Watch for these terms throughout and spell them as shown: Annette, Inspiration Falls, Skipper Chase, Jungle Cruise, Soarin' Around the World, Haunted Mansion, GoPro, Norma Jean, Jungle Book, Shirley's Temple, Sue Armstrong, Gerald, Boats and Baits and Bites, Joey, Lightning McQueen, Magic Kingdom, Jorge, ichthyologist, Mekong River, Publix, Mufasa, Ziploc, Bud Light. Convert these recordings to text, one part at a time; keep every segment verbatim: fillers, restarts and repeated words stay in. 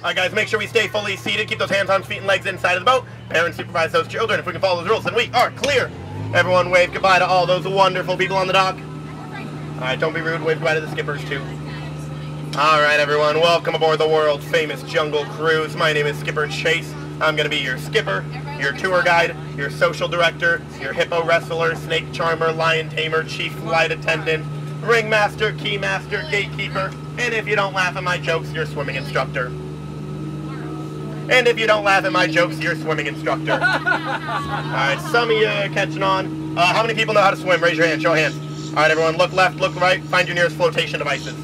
Alright guys, make sure we stay fully seated. Keep those hands on feet and legs inside of the boat. Parents supervise those children. If we can follow those rules, then we are clear. Everyone wave goodbye to all those wonderful people on the dock. Alright, don't be rude. Wave goodbye to the skippers too. Alright everyone, welcome aboard the world famous Jungle Cruise. My name is Skipper Chase. I'm going to be your skipper, your tour guide, your social director, your hippo wrestler, snake charmer, lion tamer, chief flight attendant, ringmaster, keymaster, gatekeeper, and if you don't laugh at my jokes, your swimming instructor. And if you don't laugh at my jokes, your swimming instructor. Alright, some of you are catching on. Uh, how many people know how to swim? Raise your hand, show hands. Alright everyone, look left, look right, find your nearest flotation devices.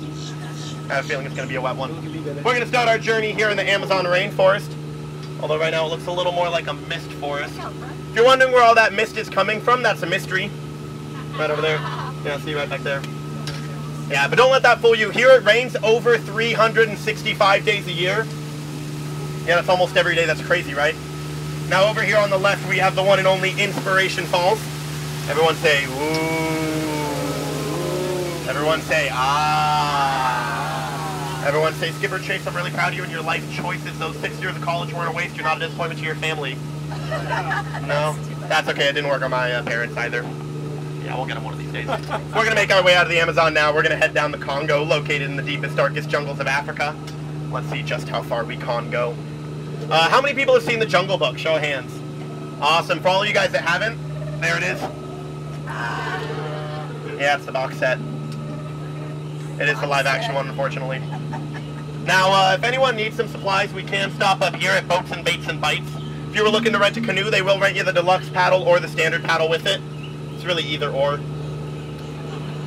I have a feeling it's going to be a wet one. We're going to start our journey here in the Amazon rainforest. Although right now it looks a little more like a mist forest. If you're wondering where all that mist is coming from, that's a mystery. Right over there. Yeah, see right back there. Yeah, but don't let that fool you. Here it rains over three hundred sixty-five days a year. Yeah, that's almost every day. That's crazy, right? Now over here on the left, we have the one and only Inspiration Falls. Everyone say, ooh. Everyone say, ah. Everyone say, Skipper Chase, I'm really proud of you and your life choices. Those six years of college weren't a waste. You're not a disappointment to your family. No? That's okay. It didn't work on my uh, parents either. Yeah, we'll get them one of these days. We're going to make our way out of the Amazon now. We're going to head down the Congo, located in the deepest, darkest jungles of Africa. Let's see just how far we can go. Uh, how many people have seen the Jungle Book? Show of hands. Awesome. For all you guys that haven't, there it is. Yeah, it's the box set. It is the live-action one, unfortunately. Now, uh, if anyone needs some supplies, we can stop up here at Boats and Baits and Bites. If you were looking to rent a canoe, they will rent you the deluxe paddle or the standard paddle with it. It's really either or.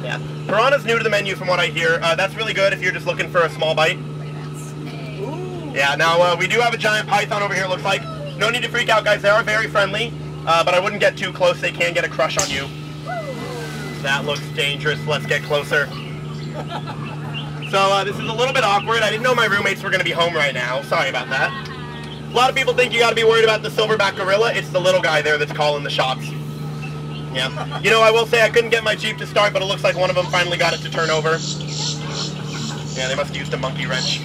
Yeah. Piranha's new to the menu from what I hear. Uh, that's really good if you're just looking for a small bite. Yeah, now uh, we do have a giant python over here, it looks like. No need to freak out, guys. They are very friendly, uh, but I wouldn't get too close. They can get a crush on you. That looks dangerous. Let's get closer. So uh, this is a little bit awkward. I didn't know my roommates were going to be home right now. Sorry about that. A lot of people think you got to be worried about the silverback gorilla. It's the little guy there that's calling the shots. Yeah. You know, I will say I couldn't get my Jeep to start, but it looks like one of them finally got it to turn over. Yeah, they must have used a monkey wrench.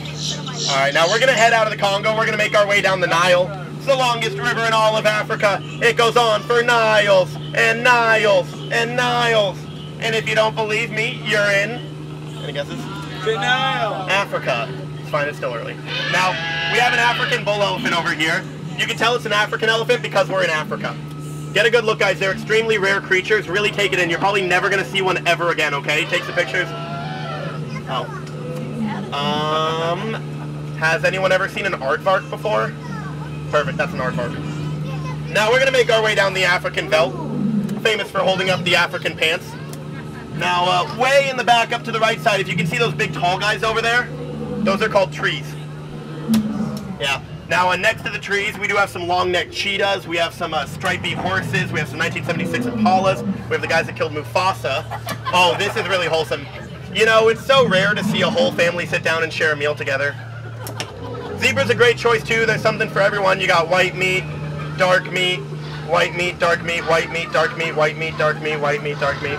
All right, now we're going to head out of the Congo. We're going to make our way down the Nile. It's the longest river in all of Africa. It goes on for Niles and Niles and Niles. And if you don't believe me, you're in... Any guesses? Denial. Africa. It's fine, it's still early. Now, we have an African bull elephant over here. You can tell it's an African elephant because we're in Africa. Get a good look, guys. They're extremely rare creatures. Really take it in. You're probably never going to see one ever again, okay? Take some pictures. Oh. Um, has anyone ever seen an aardvark before? Perfect, that's an aardvark. Now, we're going to make our way down the African belt. Famous for holding up the African pants. Now, uh, way in the back up to the right side, if you can see those big tall guys over there, those are called trees. Yeah. Now, uh, next to the trees, we do have some long-necked cheetahs, we have some uh, stripy horses, we have some nineteen seventy-six Impalas, we have the guys that killed Mufasa. Oh, this is really wholesome. You know, it's so rare to see a whole family sit down and share a meal together. Zebra's a great choice, too. There's something for everyone. You got white meat, dark meat, white meat, dark meat, white meat, dark meat, white meat, dark meat, white meat, dark meat.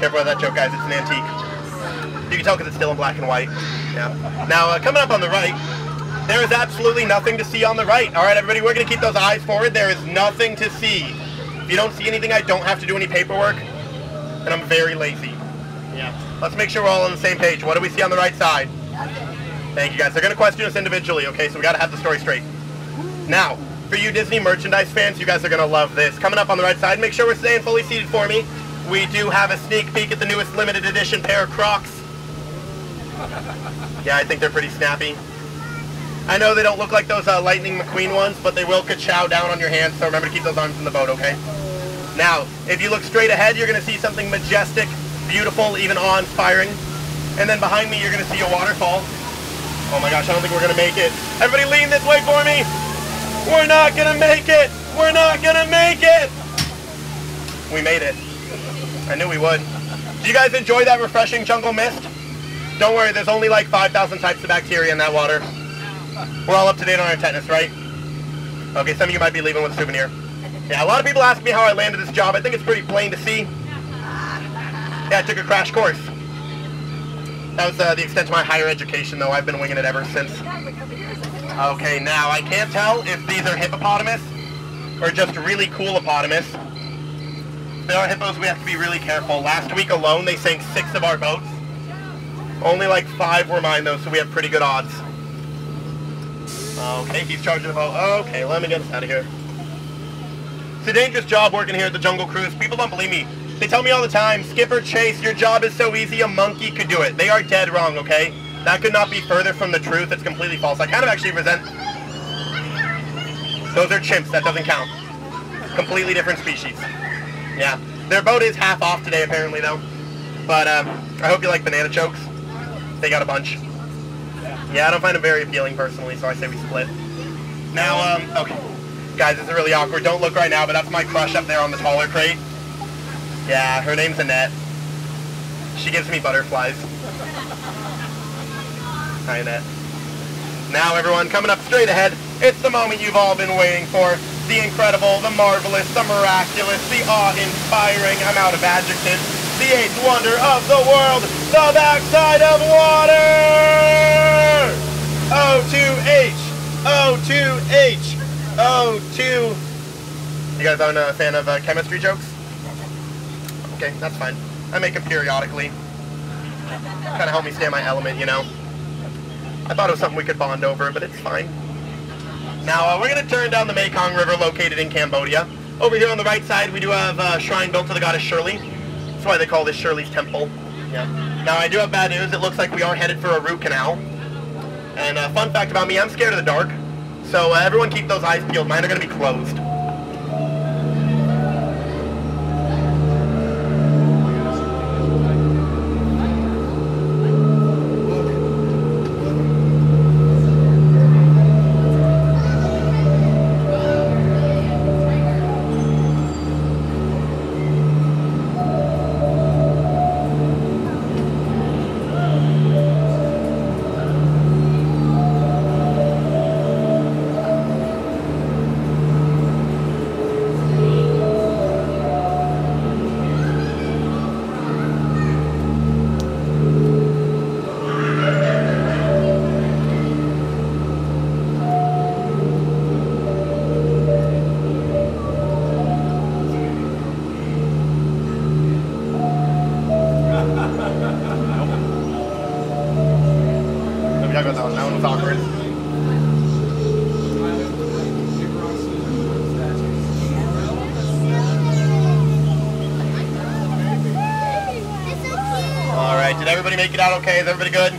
Careful with that joke, guys. It's an antique. You can tell because it's still in black and white. Yeah. Now, uh, coming up on the right, there is absolutely nothing to see on the right. All right, everybody, we're going to keep those eyes forward. There is nothing to see. If you don't see anything, I don't have to do any paperwork, and I'm very lazy. Yeah. Let's make sure we're all on the same page. What do we see on the right side? Thank you, guys. They're going to question us individually, okay? So we got to have the story straight. Now, for you Disney merchandise fans, you guys are going to love this. Coming up on the right side, make sure we're staying fully seated for me. We do have a sneak peek at the newest limited edition pair of Crocs. Yeah, I think they're pretty snappy. I know they don't look like those uh, Lightning McQueen ones, but they will ka-chow down on your hands, so remember to keep those arms in the boat, okay? Now, if you look straight ahead, you're going to see something majestic, beautiful, even awe-inspiring. And then behind me, you're going to see a waterfall. Oh my gosh, I don't think we're going to make it. Everybody lean this way for me! We're not going to make it! We're not going to make it! We made it. I knew we would. Do you guys enjoy that refreshing jungle mist? Don't worry, there's only like five thousand types of bacteria in that water. We're all up to date on our tetanus, right? Okay, some of you might be leaving with a souvenir. Yeah, a lot of people ask me how I landed this job. I think it's pretty plain to see. Yeah, I took a crash course. That was uh, the extent of my higher education, though. I've been winging it ever since. Okay, now I can't tell if these are hippopotamus or just really cool hippopotamus. There are hippos, we have to be really careful. Last week alone, they sank six of our boats. Only like five were mine though, so we have pretty good odds. Okay, he's charging the boat. Okay, let me get us out of here. It's a dangerous job working here at the Jungle Cruise. People don't believe me. They tell me all the time, Skipper Chase, your job is so easy, a monkey could do it. They are dead wrong, okay? That could not be further from the truth. It's completely false. I kind of actually resent... Those are chimps. That doesn't count. Completely different species. Yeah. Their boat is half off today, apparently, though. But um, I hope you like banana chokes. They got a bunch. Yeah, I don't find them very appealing, personally, so I say we split. Now, um, okay. Guys, this is really awkward. Don't look right now, but that's my crush up there on the taller crate. Yeah, her name's Annette. She gives me butterflies. Hi, Annette. Now, everyone, coming up straight ahead, it's the moment you've all been waiting for. The incredible, the marvelous, the miraculous, the awe-inspiring, I'm out of adjectives, the eighth wonder of the world, the backside of water! O two H! O two H! O two... You guys aren't a fan of uh, chemistry jokes? Okay, that's fine. I make them periodically. Kind of help me stay in my element, you know? I thought it was something we could bond over, but it's fine. Now, uh, we're going to turn down the Mekong River located in Cambodia. Over here on the right side, we do have a shrine built to the goddess Shirley. That's why they call this Shirley's Temple. Yeah. Now, I do have bad news. It looks like we are headed for a root canal. And a uh, fun fact about me, I'm scared of the dark. So uh, everyone keep those eyes peeled. Mine are going to be closed. Make it out okay? Is everybody good?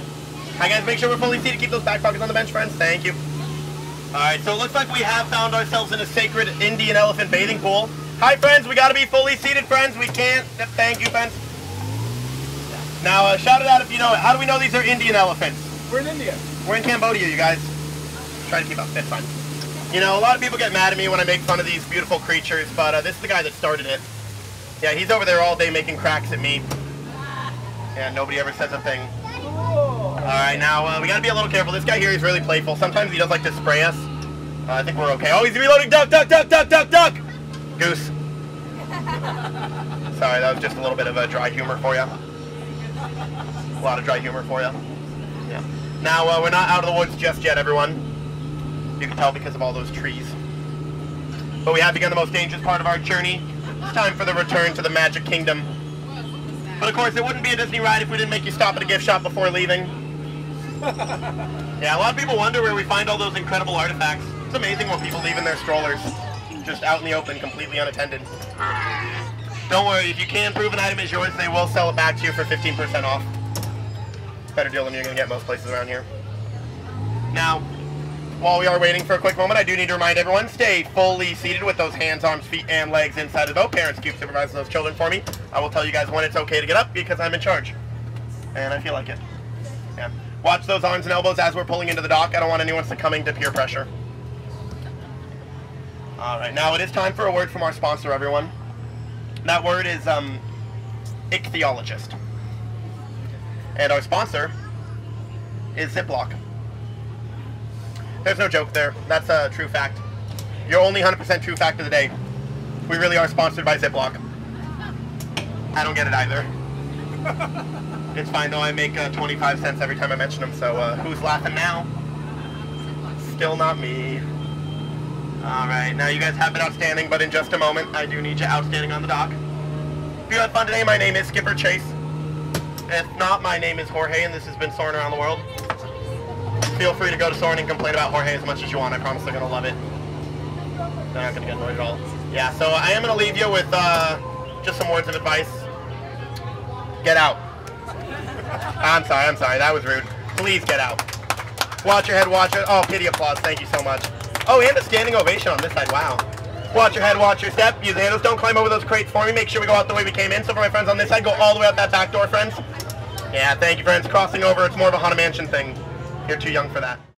Hi guys, make sure we're fully seated. Keep those back pockets on the bench, friends. Thank you. Alright, so it looks like we have found ourselves in a sacred Indian elephant bathing pool. Hi friends, we gotta be fully seated, friends. We can't. Thank you, friends. Now, uh, shout it out if you know it. How do we know these are Indian elephants? We're in India. We're in Cambodia, you guys. Try to keep up. That's fine. You know, a lot of people get mad at me when I make fun of these beautiful creatures, but uh, this is the guy that started it. Yeah, he's over there all day making cracks at me. Yeah, nobody ever says a thing. Alright, now, uh, we gotta be a little careful. This guy here is really playful. Sometimes he does like to spray us. Uh, I think we're okay. Oh, he's reloading! Duck, duck, duck, duck, duck, duck! Goose. Sorry, that was just a little bit of a dry humor for you. A lot of dry humor for you. Yeah. Now, uh, we're not out of the woods just yet, everyone. You can tell because of all those trees. But we have begun the most dangerous part of our journey. It's time for the return to the Magic Kingdom. But of course, it wouldn't be a Disney ride if we didn't make you stop at a gift shop before leaving. Yeah, a lot of people wonder where we find all those incredible artifacts. It's amazing what people leave in their strollers, just out in the open, completely unattended. Don't worry, if you can prove an item is yours, they will sell it back to you for fifteen percent off. Better deal than you're going to get most places around here. Now, while we are waiting for a quick moment, I do need to remind everyone, stay fully seated with those hands, arms, feet, and legs inside of the boat. Parents keep supervising those children for me. I will tell you guys when it's okay to get up because I'm in charge. And I feel like it. Yeah. Watch those arms and elbows as we're pulling into the dock. I don't want anyone succumbing to peer pressure. Alright, now it is time for a word from our sponsor, everyone. That word is, um, ichthyologist. And our sponsor is Ziploc. There's no joke there. That's a true fact. Your only one hundred percent true fact of the day. We really are sponsored by Ziploc. I don't get it either. It's fine though, I make uh, twenty-five cents every time I mention them, so uh, who's laughing now? still not me. Alright, now you guys have been outstanding, but in just a moment, I do need you outstanding on the dock. If you had fun today, my name is Skipper Chase. If not, my name is Jorge, and this has been Soarin' Around the World. Feel free to go to Soarin' and complain about Jorge as much as you want. I promise they're going to love it. They're not going to get annoyed at all. Yeah, so I am going to leave you with uh, just some words of advice. Get out. I'm sorry, I'm sorry. That was rude. Please get out. Watch your head, watch it. Oh, pity applause. Thank you so much. Oh, and a standing ovation on this side. Wow. Watch your head, watch your step. Use the handles. Don't climb over those crates for me. Make sure we go out the way we came in. So for my friends on this side, go all the way out that back door, friends. Yeah, thank you, friends. Crossing over, it's more of a Haunted Mansion thing. You're too young for that.